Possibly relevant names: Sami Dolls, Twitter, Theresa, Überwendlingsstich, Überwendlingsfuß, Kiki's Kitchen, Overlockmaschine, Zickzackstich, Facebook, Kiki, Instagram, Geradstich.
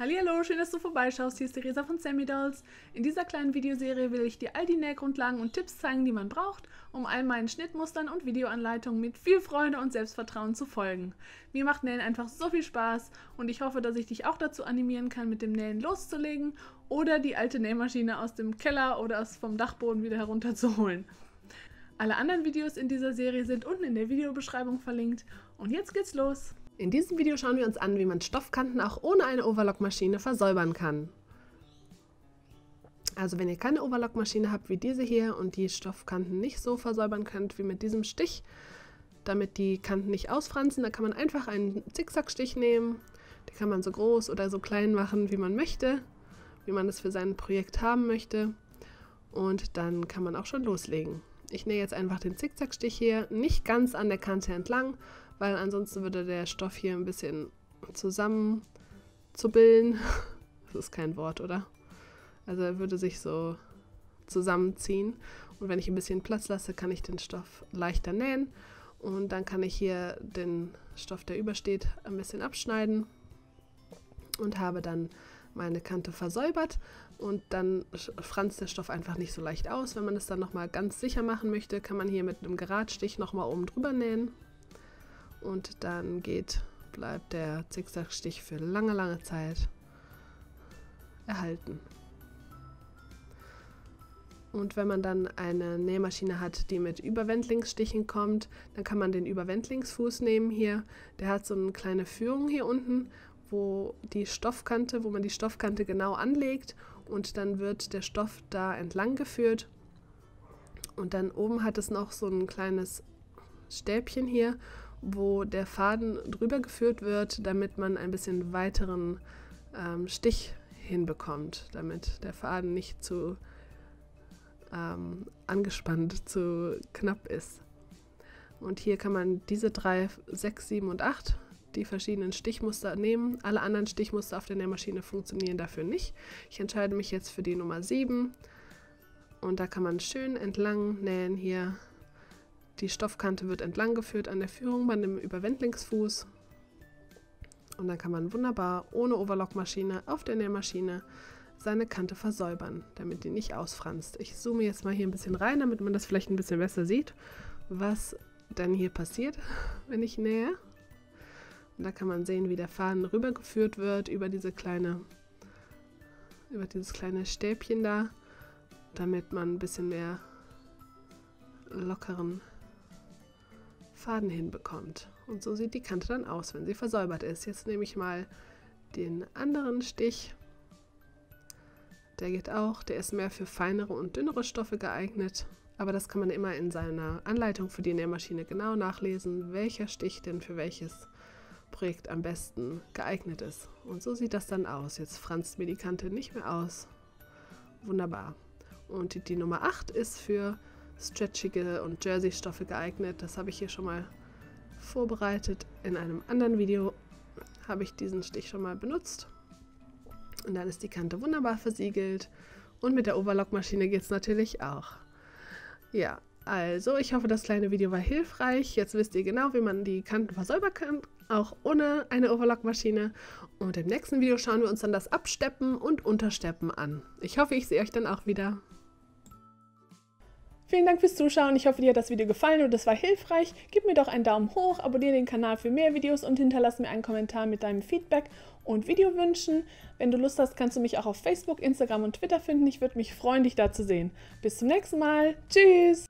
Hallihallo, schön, dass du vorbeischaust. Hier ist Theresa von Sami Dolls. In dieser kleinen Videoserie will ich dir all die Nähgrundlagen und Tipps zeigen, die man braucht, um all meinen Schnittmustern und Videoanleitungen mit viel Freude und Selbstvertrauen zu folgen. Mir macht Nähen einfach so viel Spaß und ich hoffe, dass ich dich auch dazu animieren kann, mit dem Nähen loszulegen oder die alte Nähmaschine aus dem Keller oder vom Dachboden wieder herunterzuholen. Alle anderen Videos in dieser Serie sind unten in der Videobeschreibung verlinkt und jetzt geht's los! In diesem Video schauen wir uns an, wie man Stoffkanten auch ohne eine Overlockmaschine versäubern kann. Also wenn ihr keine Overlockmaschine habt wie diese hier und die Stoffkanten nicht so versäubern könnt wie mit diesem Stich, damit die Kanten nicht ausfransen, da kann man einfach einen Zickzackstich nehmen. Den kann man so groß oder so klein machen, wie man möchte, wie man es für sein Projekt haben möchte. Und dann kann man auch schon loslegen. Ich nähe jetzt einfach den Zickzackstich hier, nicht ganz an der Kante entlang, weil ansonsten würde der Stoff hier ein bisschen zusammenzubillen. Das ist kein Wort, oder? Also er würde sich so zusammenziehen. Und wenn ich ein bisschen Platz lasse, kann ich den Stoff leichter nähen. Und dann kann ich hier den Stoff, der übersteht, ein bisschen abschneiden und habe dann meine Kante versäubert und dann franzt der Stoff einfach nicht so leicht aus. Wenn man das dann nochmal ganz sicher machen möchte, kann man hier mit einem Geradstich nochmal oben drüber nähen und dann bleibt der Zickzackstich für lange, lange Zeit erhalten. Und wenn man dann eine Nähmaschine hat, die mit Überwendlingsstichen kommt, dann kann man den Überwendlingsfuß nehmen hier. Der hat so eine kleine Führung hier unten, wo man die Stoffkante genau anlegt und dann wird der Stoff da entlang geführt und dann oben hat es noch so ein kleines Stäbchen hier, wo der Faden drüber geführt wird, damit man ein bisschen weiteren Stich hinbekommt, damit der Faden nicht zu angespannt, zu knapp ist. Und hier kann man diese 3, 6, 7 und 8 die verschiedenen Stichmuster nehmen. Alle anderen Stichmuster auf der Nähmaschine funktionieren dafür nicht. Ich entscheide mich jetzt für die Nummer 7 und da kann man schön entlang nähen hier. Die Stoffkante wird entlang geführt an der Führung bei einem Überwendlingsfuß und dann kann man wunderbar ohne Overlockmaschine auf der Nähmaschine seine Kante versäubern, damit die nicht ausfranst. Ich zoome jetzt mal hier ein bisschen rein, damit man das vielleicht ein bisschen besser sieht, was dann hier passiert, wenn ich nähe. Da kann man sehen, wie der Faden rübergeführt wird über dieses kleine Stäbchen da, damit man ein bisschen mehr lockeren Faden hinbekommt. Und so sieht die Kante dann aus, wenn sie versäubert ist. Jetzt nehme ich mal den anderen Stich. Der geht auch, der ist mehr für feinere und dünnere Stoffe geeignet. Aber das kann man immer in seiner Anleitung für die Nähmaschine genau nachlesen, welcher Stich denn für welches Projekt am besten geeignet ist. Und so sieht das dann aus. Jetzt franzt mir die Kante nicht mehr aus. Wunderbar. Und die Nummer 8 ist für stretchige und Jersey-Stoffe geeignet. Das habe ich hier schon mal vorbereitet. In einem anderen Video habe ich diesen Stich schon mal benutzt. Und dann ist die Kante wunderbar versiegelt. Und mit der Overlockmaschine geht es natürlich auch. Ja, also ich hoffe, das kleine Video war hilfreich. Jetzt wisst ihr genau, wie man die Kanten versäubern kann, auch ohne eine Overlockmaschine. Und im nächsten Video schauen wir uns dann das Absteppen und Untersteppen an. Ich hoffe, ich sehe euch dann auch wieder. Vielen Dank fürs Zuschauen. Ich hoffe, dir hat das Video gefallen und es war hilfreich. Gib mir doch einen Daumen hoch, abonniere den Kanal für mehr Videos und hinterlasse mir einen Kommentar mit deinem Feedback und Videowünschen. Wenn du Lust hast, kannst du mich auch auf Facebook, Instagram und Twitter finden. Ich würde mich freuen, dich da zu sehen. Bis zum nächsten Mal. Tschüss!